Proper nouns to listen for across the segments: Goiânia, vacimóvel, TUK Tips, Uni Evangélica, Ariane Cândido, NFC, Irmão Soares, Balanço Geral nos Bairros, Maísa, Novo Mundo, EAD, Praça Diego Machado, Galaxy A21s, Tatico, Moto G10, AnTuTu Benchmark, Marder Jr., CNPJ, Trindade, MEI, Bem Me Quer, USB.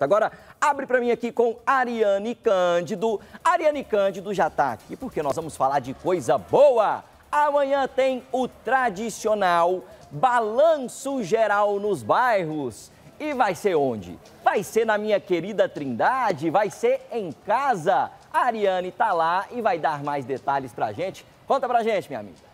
Agora, abre para mim aqui com Ariane Cândido. Ariane Cândido já está aqui porque nós vamos falar de coisa boa. Amanhã tem o tradicional Balanço Geral nos Bairros. E vai ser onde? Vai ser na minha querida Trindade, vai ser em casa. A Ariane está lá e vai dar mais detalhes para a gente. Conta para a gente, minha amiga.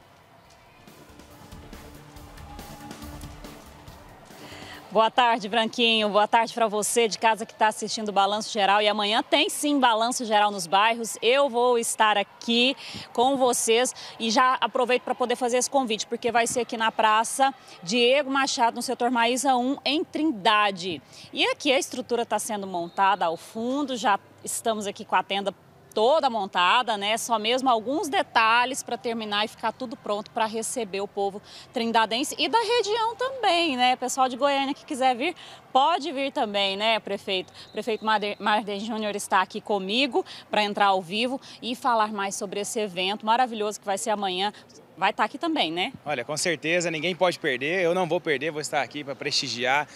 Boa tarde, Branquinho. Boa tarde para você de casa que está assistindo o Balanço Geral. E amanhã tem sim Balanço Geral nos Bairros. Eu vou estar aqui com vocês e já aproveito para poder fazer esse convite, porque vai ser aqui na Praça Diego Machado, no setor Maísa 1, em Trindade. E aqui a estrutura está sendo montada ao fundo, já estamos aqui com a tenda toda montada, né? Só mesmo alguns detalhes para terminar e ficar tudo pronto para receber o povo trindadense e da região também, né? Pessoal de Goiânia que quiser vir, pode vir também, né, prefeito? Prefeito Marder Jr. está aqui comigo para entrar ao vivo e falar mais sobre esse evento maravilhoso que vai ser amanhã. Vai estar aqui também, né? Olha, com certeza, ninguém pode perder, eu não vou perder, vou estar aqui para prestigiar.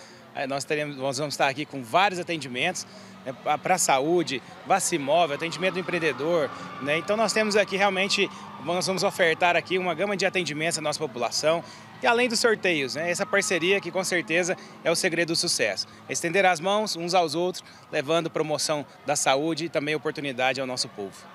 Nós vamos estar aqui com vários atendimentos, né, para a saúde, vacimóvel, atendimento do empreendedor, né? Então nós temos aqui realmente, nós vamos ofertar aqui uma gama de atendimentos à nossa população e além dos sorteios, né? Essa parceria que com certeza é o segredo do sucesso. Estender as mãos uns aos outros, levando promoção da saúde e também oportunidade ao nosso povo.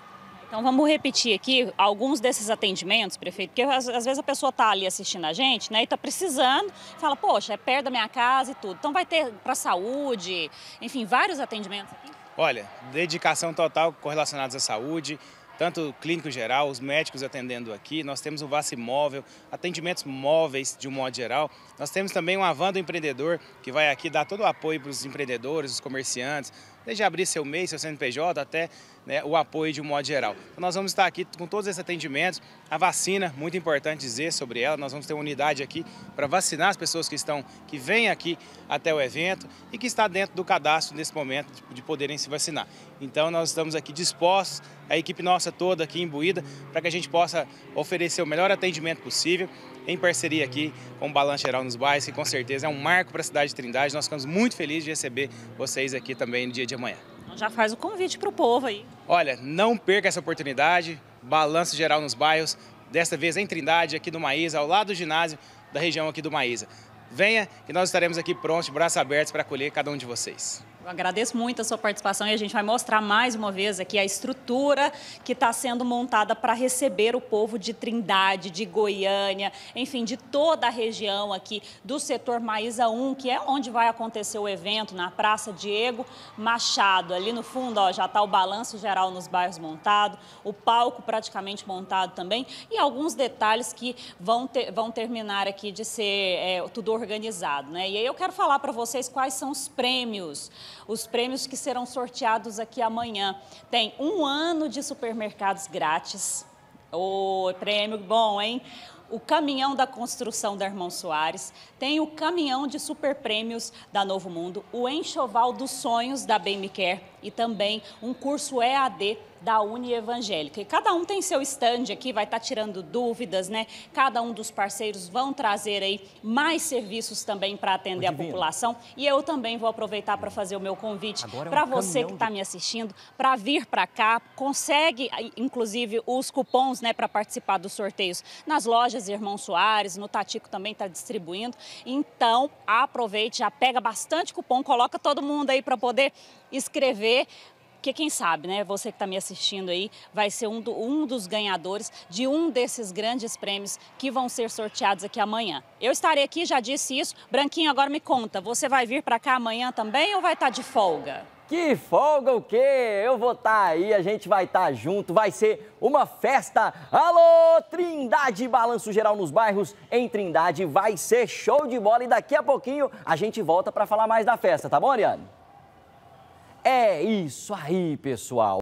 Então vamos repetir aqui alguns desses atendimentos, prefeito, porque às vezes a pessoa está ali assistindo a gente, né, e está precisando, fala, poxa, é perto da minha casa e tudo. Então vai ter para saúde, enfim, vários atendimentos aqui? Olha, dedicação total correlacionados à saúde, tanto o clínico geral, os médicos atendendo aqui, nós temos o vacimóvel, atendimentos móveis de um modo geral. Nós temos também uma van do empreendedor, que vai aqui dar todo o apoio para os empreendedores, os comerciantes, desde abrir seu MEI, seu CNPJ, até, né, o apoio de um modo geral. Então, nós vamos estar aqui com todos esses atendimentos. A vacina, muito importante dizer sobre ela, nós vamos ter uma unidade aqui para vacinar as pessoas que vêm aqui até o evento e que está dentro do cadastro nesse momento de poderem se vacinar. Então, nós estamos aqui dispostos, a equipe nossa toda aqui imbuída, para que a gente possa oferecer o melhor atendimento possível, em parceria aqui com o Balanço Geral nos Bairros, que com certeza é um marco para a cidade de Trindade. Nós ficamos muito felizes de receber vocês aqui também no dia de amanhã. Já faz o convite para o povo aí. Olha, não perca essa oportunidade, Balanço Geral nos Bairros, desta vez em Trindade, aqui do Maísa, ao lado do ginásio da região aqui do Maísa. Venha e nós estaremos aqui prontos, de braços abertos para acolher cada um de vocês. Eu agradeço muito a sua participação e a gente vai mostrar mais uma vez aqui a estrutura que está sendo montada para receber o povo de Trindade, de Goiânia, enfim, de toda a região aqui do setor Maísa 1, que é onde vai acontecer o evento, na Praça Diego Machado. Ali no fundo, ó, já está o Balanço Geral nos Bairros montado, o palco praticamente montado também e alguns detalhes que vão terminar aqui de ser tudo organizado, né? E aí eu quero falar para vocês quais são os prêmios. Os prêmios que serão sorteados aqui amanhã. Tem um ano de supermercados grátis. Ô, prêmio bom, hein? O caminhão da construção da Irmão Soares, tem o caminhão de super prêmios da Novo Mundo, o enxoval dos sonhos da Bem Me Quer e também um curso EAD da Uni Evangélica. E cada um tem seu stand aqui, vai estar tirando dúvidas, né? Cada um dos parceiros vão trazer aí mais serviços também para atender a população. E eu também vou aproveitar para fazer o meu convite para você que está me assistindo, para vir para cá. Consegue, inclusive, os cupons, né, para participar dos sorteios nas lojas Irmão Soares, no Tatico também está distribuindo. Então, aproveite, já pega bastante cupom, coloca todo mundo aí para poder escrever. Porque quem sabe, né, você que está me assistindo aí, vai ser um dos ganhadores de um desses grandes prêmios que vão ser sorteados aqui amanhã. Eu estarei aqui, já disse isso. Branquinho, agora me conta, você vai vir para cá amanhã também ou vai estar de folga? Que folga o quê? Eu vou estar aí, a gente vai estar junto, vai ser uma festa. Alô, Trindade, Balanço Geral nos Bairros em Trindade, vai ser show de bola e daqui a pouquinho a gente volta para falar mais da festa, tá bom, Ariane? É isso aí, pessoal.